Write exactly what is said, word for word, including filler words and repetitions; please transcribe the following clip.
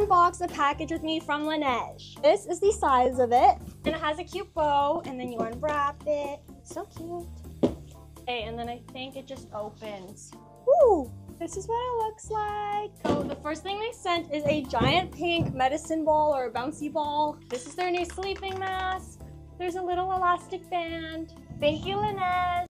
unbox a package with me from Laneige. This is the size of it, and it has a cute bow, and then you unwrap it. It's so cute. Okay, and then I think it just opens. Ooh, this is what it looks like. So the first thing they sent is a giant pink medicine ball or a bouncy ball. This is their new sleeping mask. There's a little elastic band. Thank you, Laneige.